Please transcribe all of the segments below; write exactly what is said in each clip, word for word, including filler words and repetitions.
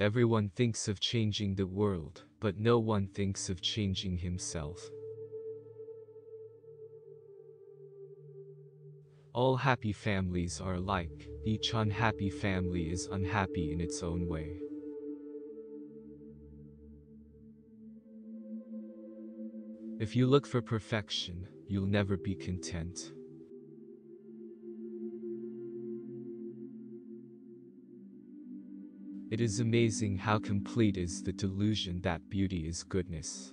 Everyone thinks of changing the world, but no one thinks of changing himself. All happy families are alike. Each unhappy family is unhappy in its own way. If you look for perfection, you'll never be content. It is amazing how complete is the delusion that beauty is goodness.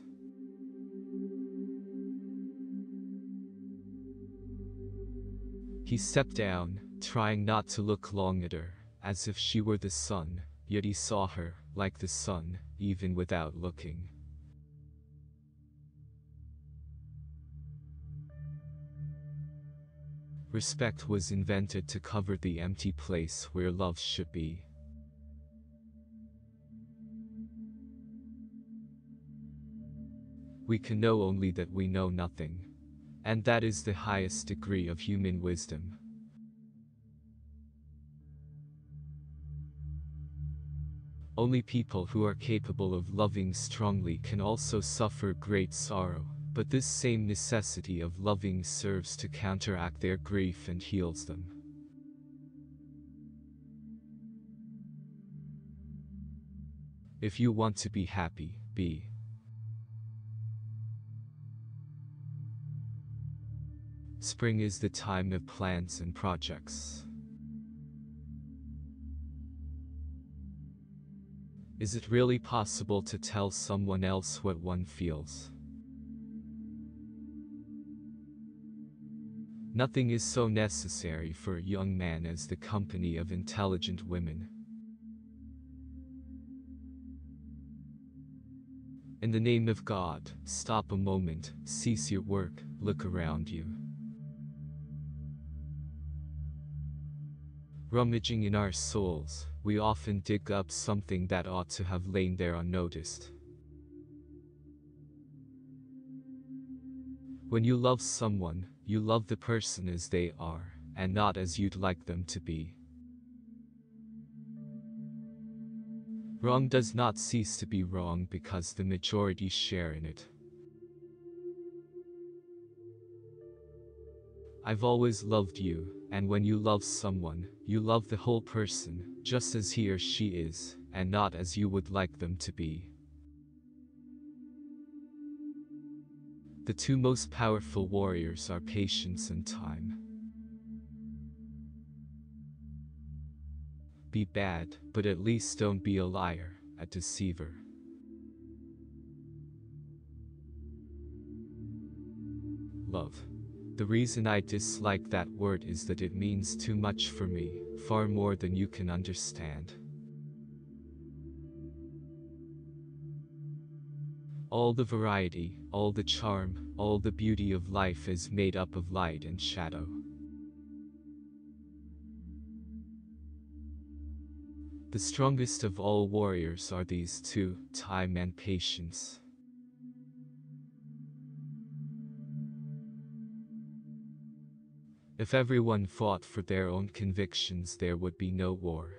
He stepped down, trying not to look long at her, as if she were the sun, yet he saw her, like the sun, even without looking. Respect was invented to cover the empty place where love should be. We can know only that we know nothing. And that is the highest degree of human wisdom. Only people who are capable of loving strongly can also suffer great sorrow, but this same necessity of loving serves to counteract their grief and heals them. If you want to be happy, be. Spring is the time of plans and projects. Is it really possible to tell someone else what one feels? Nothing is so necessary for a young man as the company of intelligent women. In the name of God, stop a moment, cease your work, look around you. Rummaging in our souls, we often dig up something that ought to have lain there unnoticed. When you love someone, you love the person as they are, and not as you'd like them to be. Wrong does not cease to be wrong because the majority share in it. I've always loved you, and when you love someone, you love the whole person, just as he or she is, and not as you would like them to be. The two most powerful warriors are patience and time. Be bad, but at least don't be a liar, a deceiver. Love. The reason I dislike that word is that it means too much for me, far more than you can understand. All the variety, all the charm, all the beauty of life is made up of light and shadow. The strongest of all warriors are these two, time and patience. If everyone fought for their own convictions, there would be no war.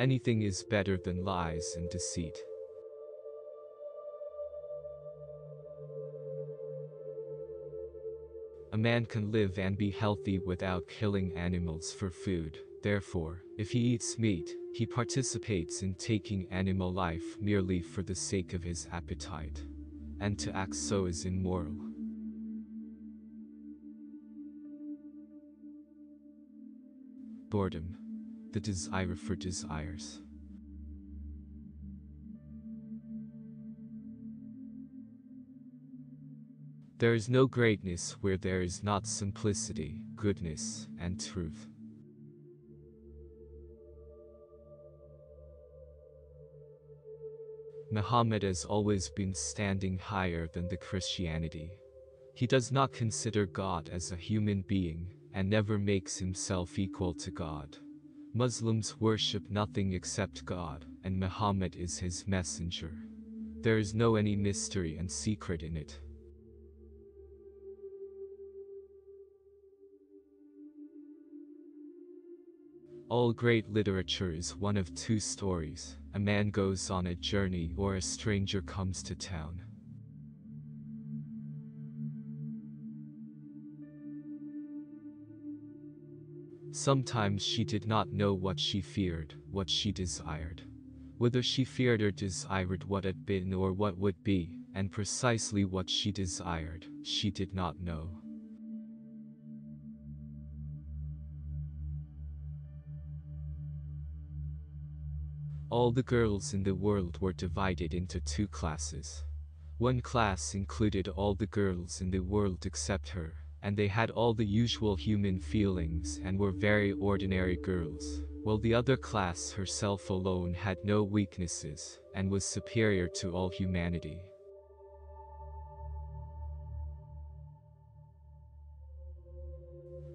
Anything is better than lies and deceit. A man can live and be healthy without killing animals for food. Therefore, if he eats meat, he participates in taking animal life merely for the sake of his appetite. And to act so is immoral. Boredom. The desire for desires. There is no greatness where there is not simplicity, goodness, and truth. Muhammad has always been standing higher than the Christianity. He does not consider God as a human being, and never makes himself equal to God. Muslims worship nothing except God, and Muhammad is his messenger. There is no any mystery and secret in it. All great literature is one of two stories: a man goes on a journey or a stranger comes to town. Sometimes she did not know what she feared, what she desired. Whether she feared or desired what had been or what would be, and precisely what she desired, she did not know. All the girls in the world were divided into two classes. One class included all the girls in the world except her, and they had all the usual human feelings and were very ordinary girls, while the other class herself alone had no weaknesses and was superior to all humanity.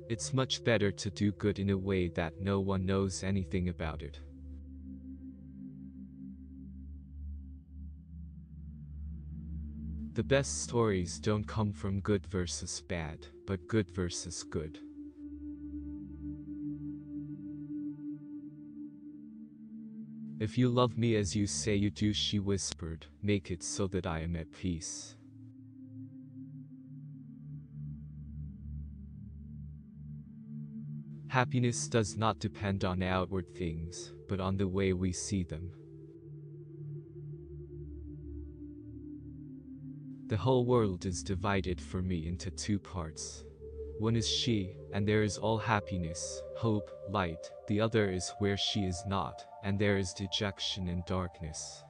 It's much better to do good in a way that no one knows anything about it. The best stories don't come from good versus bad, but good versus good. "If you love me as you say you do," she whispered, "make it so that I am at peace." Happiness does not depend on outward things, but on the way we see them. The whole world is divided for me into two parts. One is she, and there is all happiness, hope, light. The other is where she is not, and there is dejection and darkness.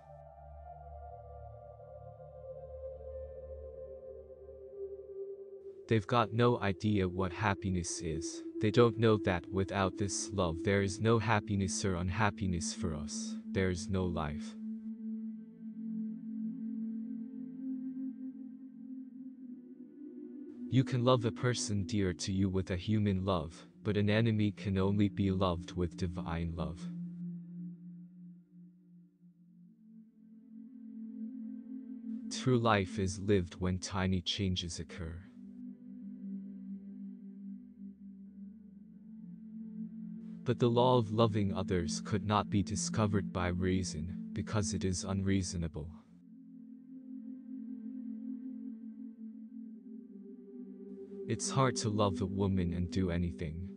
They've got no idea what happiness is. They don't know that without this love there is no happiness or unhappiness for us. There is no life. You can love a person dear to you with a human love, but an enemy can only be loved with divine love. True life is lived when tiny changes occur. But the law of loving others could not be discovered by reason, because it is unreasonable. It's hard to love a woman and do anything.